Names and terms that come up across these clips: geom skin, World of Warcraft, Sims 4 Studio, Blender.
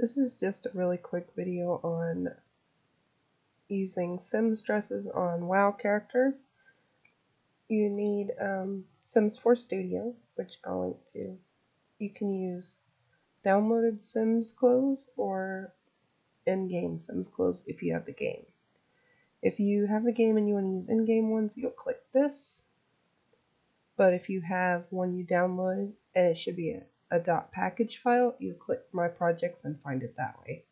This is just a really quick video on using Sims dresses on WoW characters. You need Sims 4 Studio, which I'll link to. You can use downloaded Sims clothes or in-game Sims clothes if you have the game. If you have the game and you want to use in-game ones, you'll click this. But if you have one you downloaded, and it should be a .package file, you click My Projects and find it that way.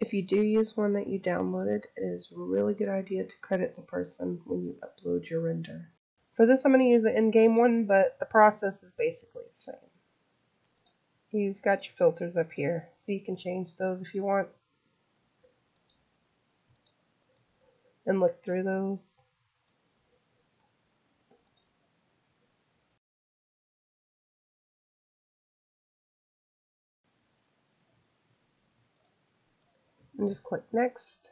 If you do use one that you downloaded, it is a really good idea to credit the person when you upload your render. For this, I'm going to use an in-game one, but the process is basically the same. You've got your filters up here, so you can change those if you want. And look through those. And just click Next.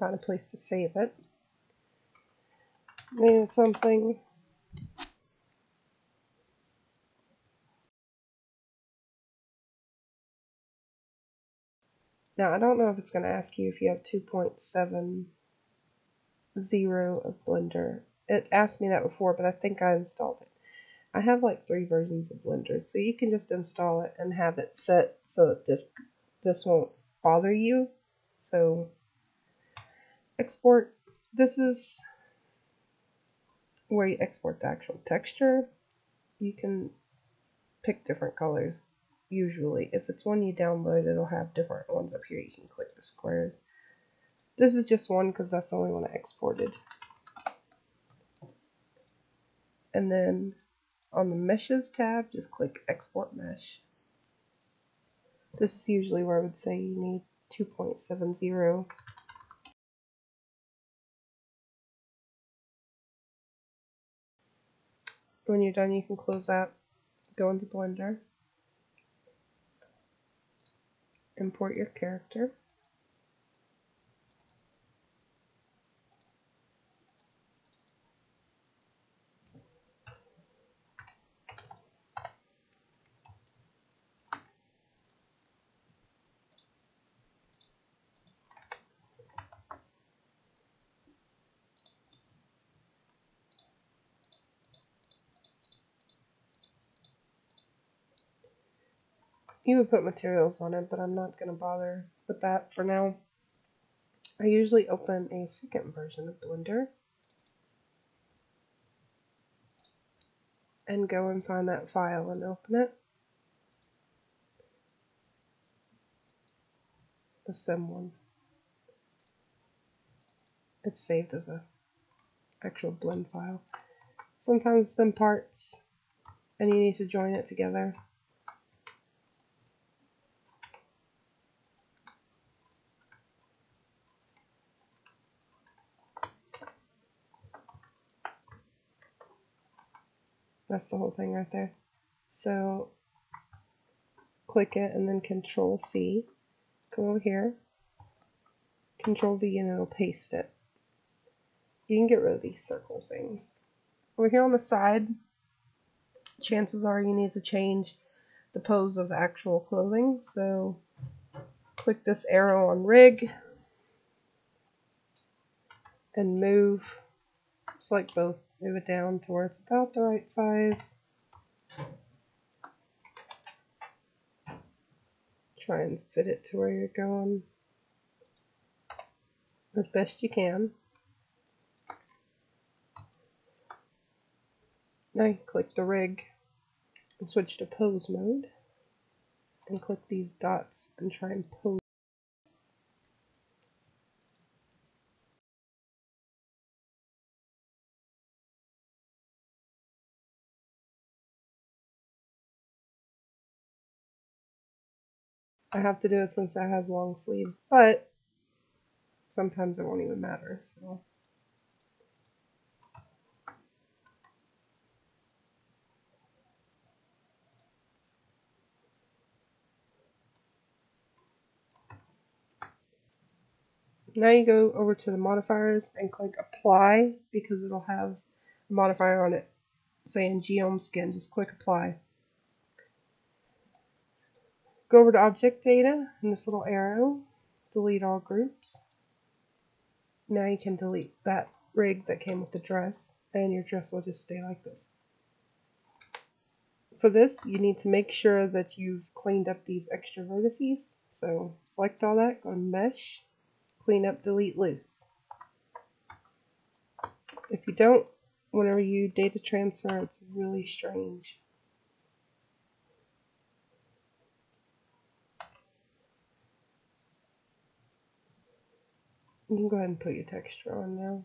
Find a place to save it. Name something. Now, I don't know if it's going to ask you if you have 2.70 of Blender. It asked me that before, but I think I installed it. I have like 3 versions of Blender, so you can just install it and have it set so that this won't bother you. So, export. This is where you export the actual texture. You can pick different colors. Usually, if it's one you download, it'll have different ones up here. You can click the squares. This is just one because that's the only one I exported. And then on the meshes tab, just click Export Mesh. This is usually where I would say you need 2.70. When you're done, you can close that, go into Blender, import your character, you would put materials on it, but I'm not going to bother with that for now. I usually open a second version of Blender and go and find that file and open it. The Sim one. It's saved as a actual blend file. Sometimes it's in parts and you need to join it together. That's the whole thing right there. So click it and then Control C. Go over here. Control V and it'll paste it. You can get rid of these circle things. Over here on the side, chances are you need to change the pose of the actual clothing. So click this arrow on Rig and move. Select both. Move it down to where it's about the right size. Try and fit it to where you're going as best you can. Now you click the Rig and switch to pose mode and click these dots and try and pose. I have to do it since that has long sleeves, but sometimes it won't even matter, so. Now you go over to the modifiers and click Apply because it'll have a modifier on it saying Geom Skin. Just click Apply. Go over to object data and this little arrow, delete all groups. Now you can delete that rig that came with the dress, and your dress will just stay like this. For this, you need to make sure that you've cleaned up these extra vertices. So select all that, go to mesh, clean up, delete loose. If you don't, whenever you data transfer, it's really strange. You can go ahead and put your texture on now.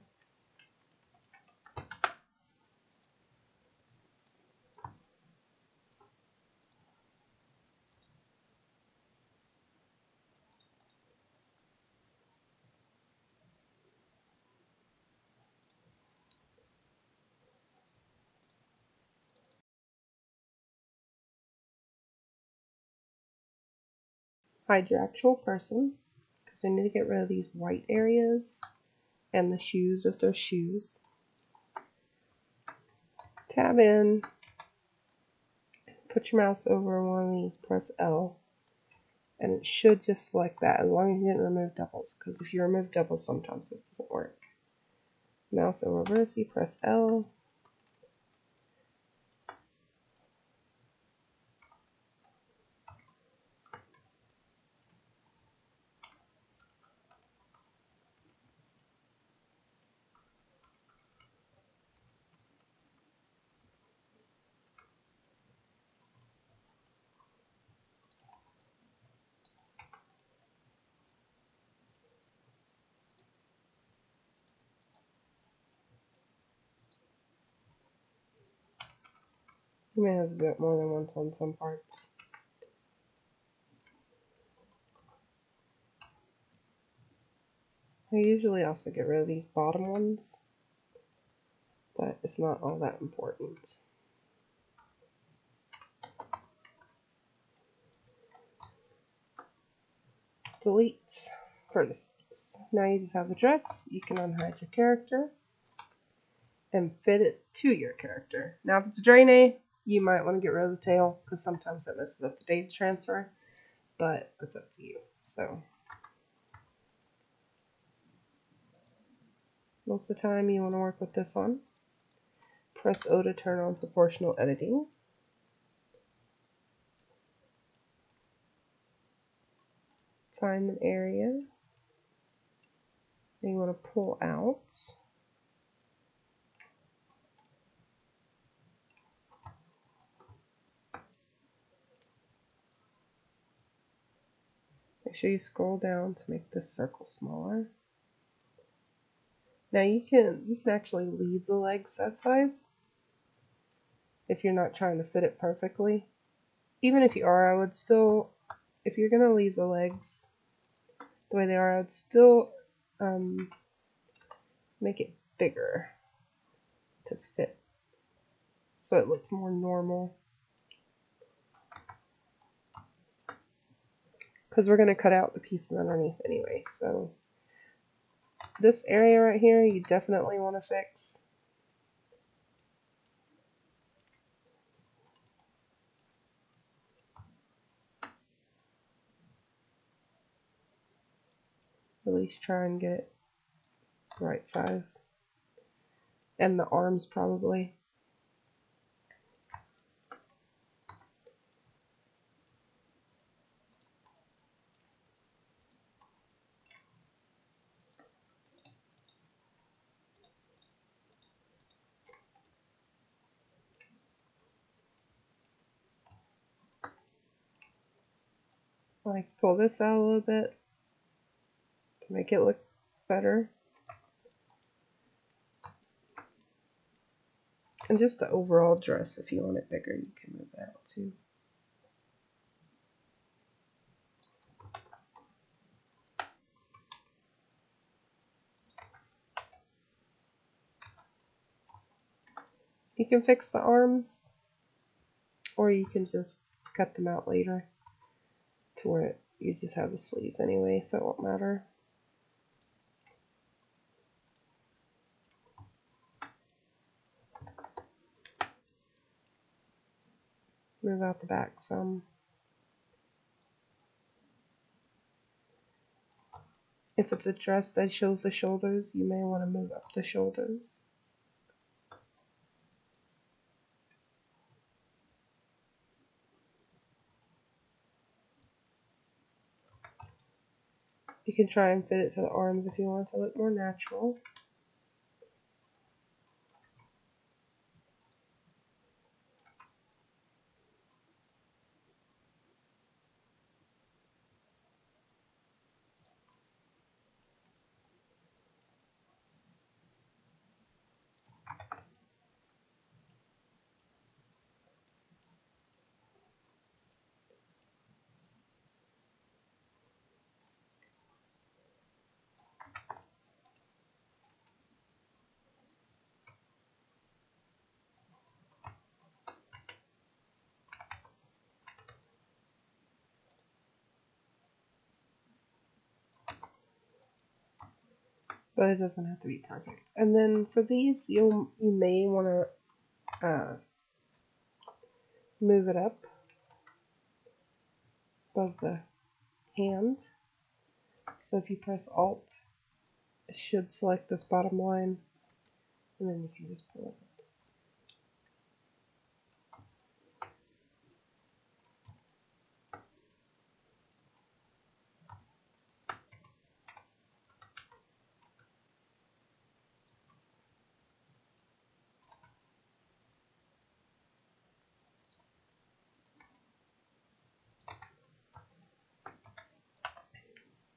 Hide your actual person, because we need to get rid of these white areas and the shoes if they're shoes. Tab in, put your mouse over one of these, press L, and it should just select that, as long as you didn't remove doubles, because if you remove doubles sometimes this doesn't work. Mouse over vertices, press L. You may have to do it more than once on some parts. I usually also get rid of these bottom ones, but it's not all that important. Delete vertices. Now you just have the dress. You can unhide your character and fit it to your character. Now if it's a drainee, you might want to get rid of the tail, because sometimes that messes up the data transfer, but it's up to you. So most of the time you want to work with this one. Press O to turn on proportional editing. Find an area that you want to pull out. Make sure you scroll down to make this circle smaller. Now you can actually leave the legs that size if you're not trying to fit it perfectly. Even if you are, I would still, if you're gonna leave the legs the way they are, I would still make it bigger to fit, so it looks more normal. Because we're going to cut out the pieces underneath anyway, so this area right here you definitely want to fix. At least try and get it the right size, and the arms probably. I like to pull this out a little bit to make it look better. And just the overall dress, if you want it bigger, you can move that out too. You can fix the arms, or you can just cut them out later, to where you just have the sleeves anyway, so it won't matter. Move out the back some. If it's a dress that shows the shoulders, you may want to move up the shoulders. You can try and fit it to the arms if you want to look more natural. But it doesn't have to be perfect. And then for these, you may want to move it up above the hand. So if you press Alt, it should select this bottom line, and then you can just pull it.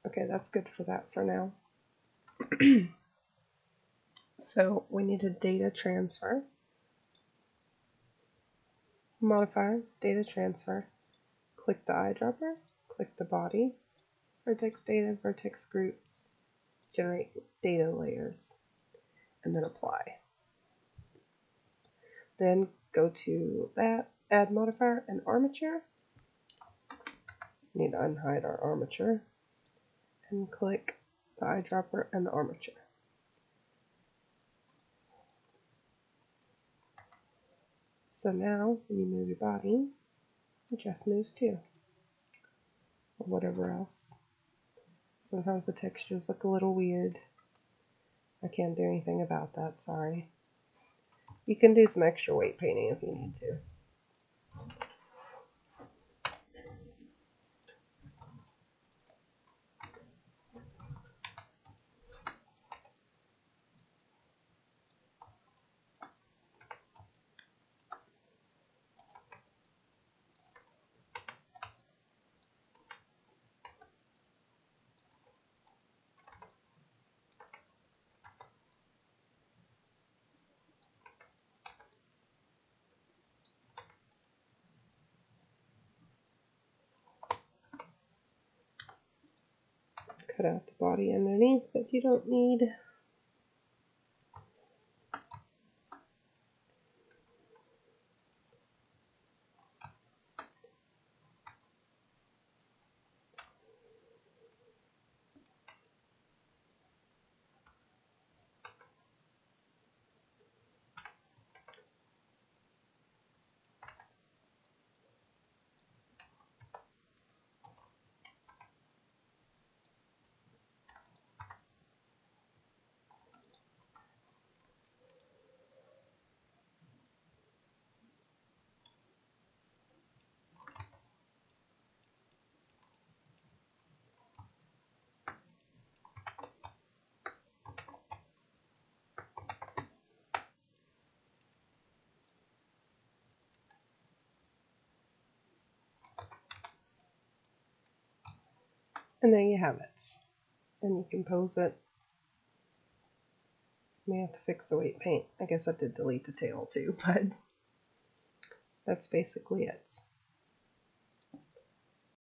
Okay, that's good for that for now. So we need a data transfer. Modifiers, data transfer. Click the eyedropper, click the body, vertex data, vertex groups, generate data layers, and then apply. Then go to that, add modifier and armature. We need to unhide our armature. And click the eyedropper and the armature. So now when you move your body, it just moves too, or whatever else. Sometimes the textures look a little weird. I can't do anything about that, sorry. You can do some extra weight painting if you need to. Cut out the body underneath that you don't need. And there you have it. And you can pose it. May have to fix the weight paint. I guess I did delete the tail too, but that's basically it.